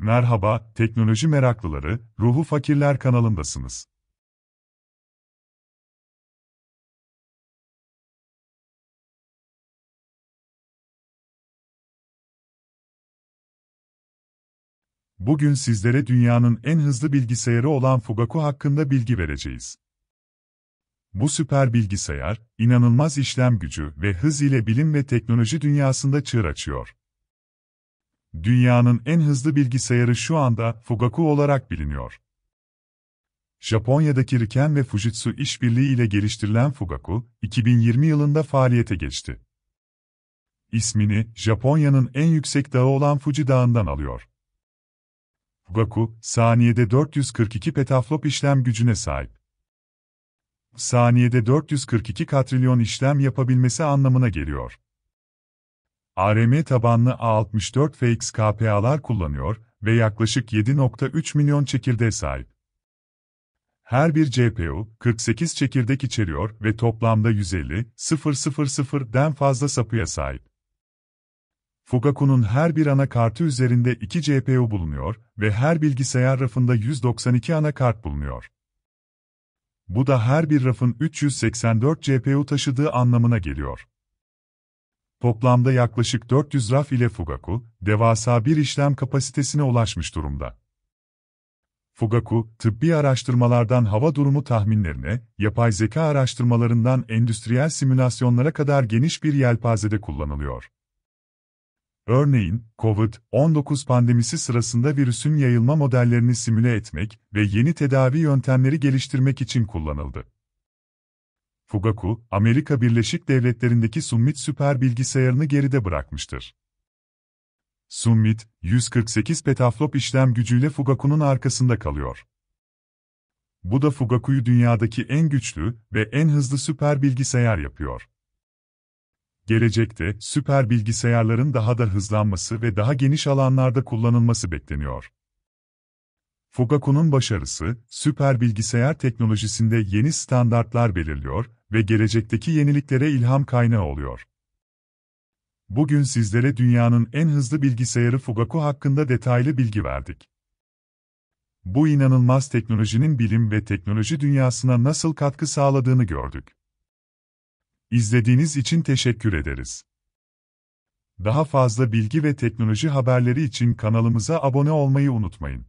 Merhaba, teknoloji meraklıları, Ruhu Fakirler kanalındasınız. Bugün sizlere dünyanın en hızlı bilgisayarı olan Fugaku hakkında bilgi vereceğiz. Bu süper bilgisayar, inanılmaz işlem gücü ve hız ile bilim ve teknoloji dünyasında çığır açıyor. Dünyanın en hızlı bilgisayarı şu anda Fugaku olarak biliniyor. Japonya'daki Riken ve Fujitsu işbirliği ile geliştirilen Fugaku, 2020 yılında faaliyete geçti. İsmini Japonya'nın en yüksek dağı olan Fuji Dağı'ndan alıyor. Fugaku, saniyede 442 petaflop işlem gücüne sahip. Saniyede 442 katrilyon işlem yapabilmesi anlamına geliyor. ARM tabanlı A64FX KPA'lar kullanıyor ve yaklaşık 7.3 milyon çekirdeğe sahip. Her bir CPU, 48 çekirdek içeriyor ve toplamda 150.000'den fazla sapıya sahip. Fugaku'nun her bir anakartı üzerinde 2 CPU bulunuyor ve her bilgisayar rafında 192 anakart bulunuyor. Bu da her bir rafın 384 CPU taşıdığı anlamına geliyor. Toplamda yaklaşık 400 raf ile Fugaku, devasa bir işlem kapasitesine ulaşmış durumda. Fugaku, tıbbi araştırmalardan hava durumu tahminlerine, yapay zeka araştırmalarından endüstriyel simülasyonlara kadar geniş bir yelpazede kullanılıyor. Örneğin, COVID-19 pandemisi sırasında virüsün yayılma modellerini simüle etmek ve yeni tedavi yöntemleri geliştirmek için kullanıldı. Fugaku, Amerika Birleşik Devletleri'ndeki Summit süper bilgisayarını geride bırakmıştır. Summit, 148 petaflop işlem gücüyle Fugaku'nun arkasında kalıyor. Bu da Fugaku'yu dünyadaki en güçlü ve en hızlı süper bilgisayar yapıyor. Gelecekte, süper bilgisayarların daha da hızlanması ve daha geniş alanlarda kullanılması bekleniyor. Fugaku'nun başarısı, süper bilgisayar teknolojisinde yeni standartlar belirliyor ve gelecekteki yeniliklere ilham kaynağı oluyor. Bugün sizlere dünyanın en hızlı bilgisayarı Fugaku hakkında detaylı bilgi verdik. Bu inanılmaz teknolojinin bilim ve teknoloji dünyasına nasıl katkı sağladığını gördük. İzlediğiniz için teşekkür ederiz. Daha fazla bilgi ve teknoloji haberleri için kanalımıza abone olmayı unutmayın.